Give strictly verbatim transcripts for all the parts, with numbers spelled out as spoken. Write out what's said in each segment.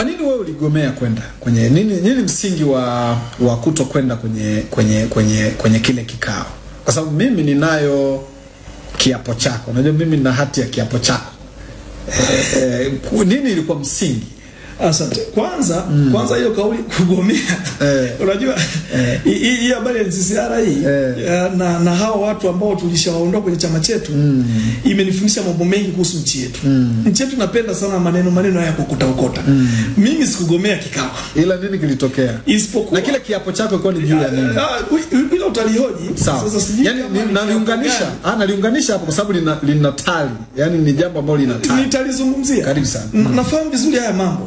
Kwa nini wewe uligomea kwenda kwenye nini, nini msingi wa wa kuto kwenda kwenye kwenye kwenye kwenye kile kikao? Kwa sababu mimi ninayo kiapo chako. Unajua mimi nina hati ya kiapo chako. Eh, nini ilikuwa msingi? Asante. Kwanza, mm. kwanza hiyo kauli kugomea. Eh. Unajua hii eh. habari ya N C C R hii eh. na na hao watu ambao tulishawaondoa kwenye chama chetu mm. imenifundisha mambo mengi kuhusu nchi yetu. Mm. Nchi yetu napenda sana maneno maneno haya kukuta ukota. Mm. Mimi sikugomea kikao. Ila nini kilitokea? Isipokuwa na kile kiapo chako kwa ni juu ya nini? Bila utalihoji. Sasa sijui. Yaani naliunganisha, ah naliunganisha hapo kwa sababu lina lina tali. Yaani ni jambo ambalo lina tali. Nitalizungumzia. Karibu sana. Nafahamu vizuri haya mambo.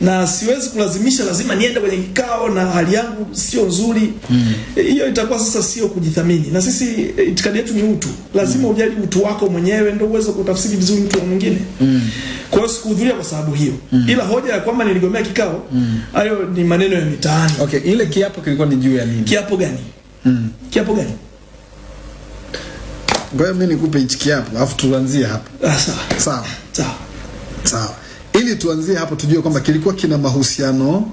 na siwezi kulazimisha lazima niende kwenye kikao na hali yangu sio nzuri. Hiyo mm. itakuwa sasa sio kujithamini. Na sisi itikadi yetu ni utu. Lazima mm. ujali utu wako mwenyewe ndio uweze kutafsiri vizuri mtu wa mwingine. Mm. Kwa hiyo sikuhudhuria kwa sababu hiyo. Mm. Ila hoja ya kwamba niligomea kikao hayo mm. ni maneno ya mitaani. Okay, ile kiapo kilikuwa ni juu ya nini? Kiapo gani? Mm. Kiapo gani? Ngoja mimi nikupe hichi kiapo alafu tuanzie hapo. Ah, sawa. Sawa. Sawa. Sawa. Ili tuanzie hapo tujue kwamba kilikuwa kina mahusiano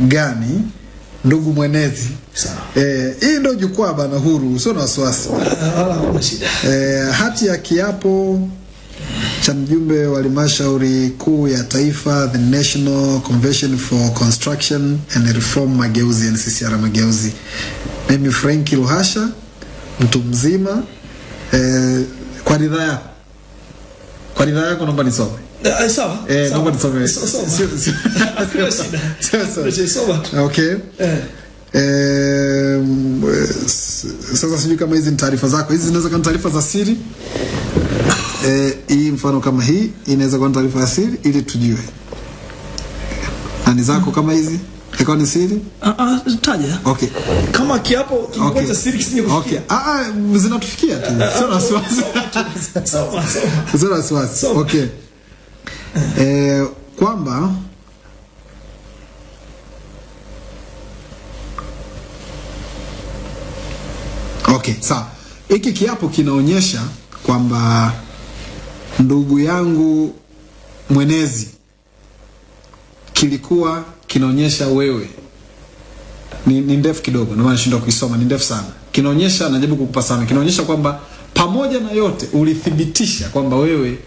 gani, ndugu mwenezi. Sawa. Eh, hii ndio jukwaa bana huru, sio na wasiwasi. Wala hakuna shida. Eh, hati ya kiapo cha mjumbe wa halmashauri kuu ya taifa, the national convention for construction and reform mageuzi, N C C R mageuzi. Mimi Frank Kiluhasha, mtu mzima, eh, kwa ridhaa yako. Kwa ridhaa yako naomba nisome. Uh, sawa. Eh, naomba nisome. Sawa. Okay. Eh. Eh, sasa sijui kama hizi ni taarifa zako. Hizi zinaweza kuwa taarifa za siri. Eh, hii mfano kama hii inaweza kuwa taarifa ya siri ili tujue. Ani zako kama hizi? Iko ni siri? Ah ah, taja. Okay. Kama kiapo kilikuwa cha siri kisinye kufikia. Okay. Ah ah, zinatufikia tu. Sio na wasiwasi. Sawa. Sio na wasiwasi. Okay. Eh, kwamba okay, sawa. Hiki kiapo kinaonyesha kwamba ndugu yangu mwenezi, kilikuwa kinaonyesha wewe ni, ni ndefu kidogo, ndio maana nashindwa kuisoma, ni ndefu sana. Kinaonyesha, najaribu kukupa sana, kinaonyesha kwamba pamoja na yote ulithibitisha kwamba wewe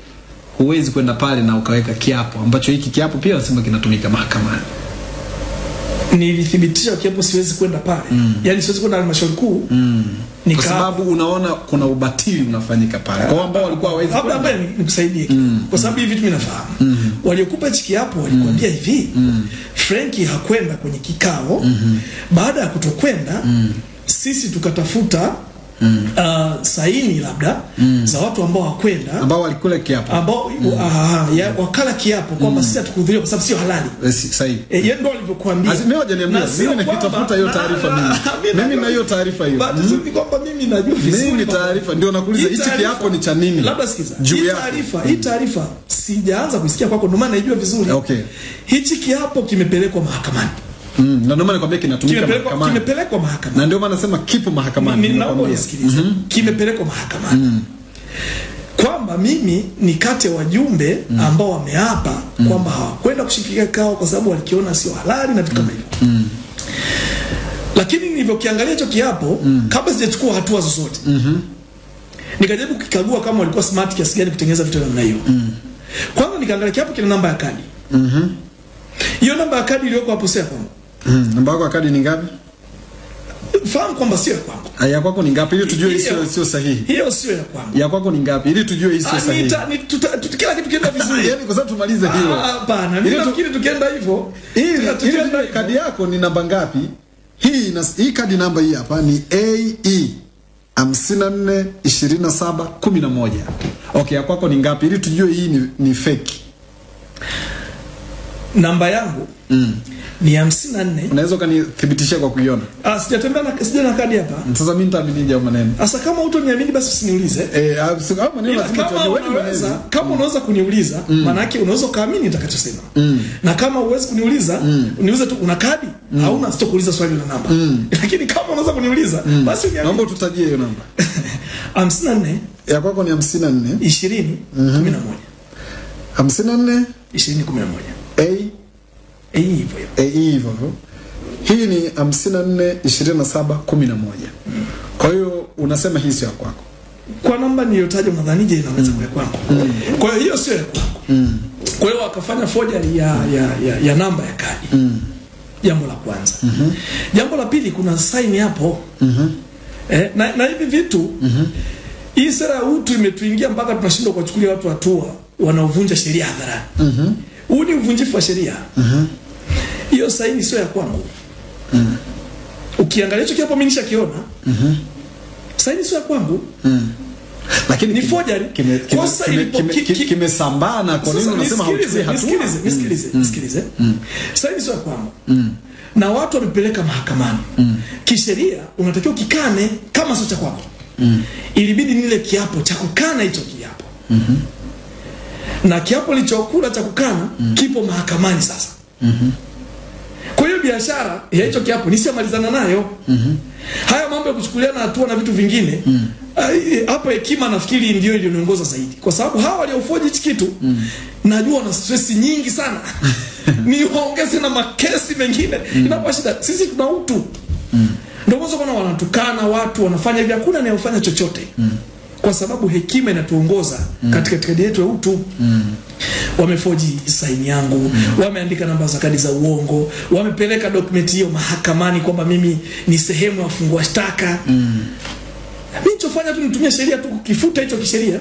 huwezi kwenda pale na ukaweka kiapo ambacho hiki kiapo pia wasema kinatumika mahakamani. Nilithibitisha kiapo siwezi kwenda pale. Mm. Yaani siwezi kwenda halmashauri kuu. Mm. Kwa sababu unaona kuna ubatili unafanyika pale. Kwa ambao walikuwa hawezi. Labda hapa nikusaidie. Mm. Kwa sababu hivi vitu mimi nafahamu. Mm. Waliokupa hiki kiapo walikwambia mm. hivi. Mm. Franki hakwenda kwenye kikao. Mm -hmm. Baada ya kutokwenda mm. sisi tukatafuta Mm. Uh, saini labda mm. za watu ambao wakwenda ambao walikula kiapo ambao mm. uh, uh, ya, wakala kiapo kwamba mm. sisi hatukuhudhuria kwa sababu sio halali. Sahihi. E, yeye ndio alivyokuambia. Mimi hajaniambia, mimi nikitafuta hiyo taarifa mimi. Mimi na hiyo taarifa hiyo. Bado sisi kwamba mimi najua vizuri. Mimi taarifa ndio nakuuliza hichi kiapo ni cha nini? Labda sikiza. Hii taarifa, hii taarifa sijaanza kuisikia kwako ndio maana naijua vizuri. Okay. Hichi kiapo kimepelekwa mahakamani. Mm, na ndio maana nakwambia kinatumika mahakamani. Kimepelekwa mahakamani. Na ndio maana nasema kipo mahakamani. Mimi naomba nisikilize. Mm -hmm. Kimepelekwa mahakamani. Mm. Kwamba mimi ni kati ya wajumbe mm. ambao wameapa mm. kwamba hawakwenda kushikilia kikao kwa sababu walikiona sio halali na vitu kama hivyo. Mm. Lakini nilivyokiangalia hicho kiapo mm. kabla sijachukua hatua zozote. Mhm. Mm nikajaribu kukagua kama walikuwa smart kiasi gani kutengeneza vitu namna hiyo. Mm. Kwanza nikaangalia kiapo kina namba ya kadi. Mhm. Mm hiyo namba ya kadi iliyoko hapo sasa. Mm, namba yako ya kadi ni ngapi? Fahamu kwamba sio ya kwangu. Ah, ya kwako ni ngapi ili tujue hiyo sio sahihi? Hiyo sio ya kwangu. Ya kwako ni ngapi ili tujue hiyo sio sahihi? Kila kitu kienda vizuri. Yaani kwa sababu tumalize hilo. Hapana, mimi nafikiri tukienda hivyo. Hii kadi yako ni namba ngapi? Hii hii kadi namba hii hapa ni A E hamsini na nne ishirini na saba kumi na moja. Okay, ya kwako ni ngapi ili tujue hii ni, ni fake? Namba yangu mm. ni hamsini na nne. Unaweza kanithibitisha kwa kuiona? Ah, sijatembea na sijana kadi hapa. Sasa mimi nitaamini je maneno. Sasa kama utoniamini basi usiniulize. Eh, kama maneno lazima unaweza. Kama unaweza kuniuliza, mm. maana yake unaweza kaamini nitakachosema. Mm. Na kama uwezi kuniuliza, mm. uniulize tu una kadi mm. au una sitokuuliza swali la namba. Mm. Lakini kama unaweza kuniuliza, mm. basi niamini. Naomba tutajie hiyo namba. hamsini na nne. Ya kwako ni hamsini na nne. ishirini mm -hmm. kumi na moja. hamsini na nne ishirini kumi na moja. A A hivyo. A hivyo. Hii ni hamsini na nne ishirini na saba kumi na moja. Mm. Kwa hiyo unasema hii sio ya kwako. Kwa namba niliyotaja mnadhanije inaweza kuwa kwako. Mm. Kwa hiyo hiyo sio ya kwako. Mm. Kwa hiyo wakafanya forgery ya ya ya, ya namba ya kadi. Mm. Jambo la kwanza. Mm -hmm. Jambo la pili kuna sign hapo. Mm -hmm. Eh, na, na hivi vitu mm -hmm. hii sera utu imetuingia mpaka tunashindwa kuwachukulia watu hatua wanaovunja sheria hadharani. Mhm. Mm Huu ni uvunjifu wa sheria. Mhm. Mm Hiyo saini sio ya kwangu. Mhm. Mm Ukiangalia hicho hapo mimi nishakiona. Mhm. Mm saini sio ya kwangu. Mhm. Mm Lakini ni forgery. Kosa kimesambaa na kwa nini unasema hauchukui hatua? Nisikilize, nisikilize, nisikilize. Saini sio ya kwangu. Mhm. Na watu wamepeleka mahakamani. Mm. Kisheria unatakiwa kikane kama sio cha kwako. Mm. Ilibidi nile kiapo cha kukana hicho kiapo. Mhm. Mm na kiapo lichokula cha kukana mm. kipo mahakamani sasa. Mhm. Mm kwa hiyo biashara ya hicho kiapo nisimalizana nayo. Mhm. Mm Haya mambo ya kuchukuliana hatua na vitu vingine hapa mm. hekima nafikiri ndio ilioniongoza zaidi. Kwa sababu hawa waliofoji hichi kitu mm. najua na stress nyingi sana. Niongeze na makesi mengine mm. inakuwa shida. Sisi tuna utu. Mhm. Ndio mwanzo kuna wanatukana watu wanafanya hivi hakuna anayofanya chochote. Mm. Kwa sababu hekima inatuongoza mm. katika kadi yetu ya utu. Mm. Wamefoji saini yangu, mm. wameandika namba za kadi za uongo, wamepeleka dokumenti hiyo mahakamani kwamba mimi ni sehemu ya wafungua shtaka. Mm. Mimi nilichofanya tu nitumia sheria tu kukifuta hicho kisheria.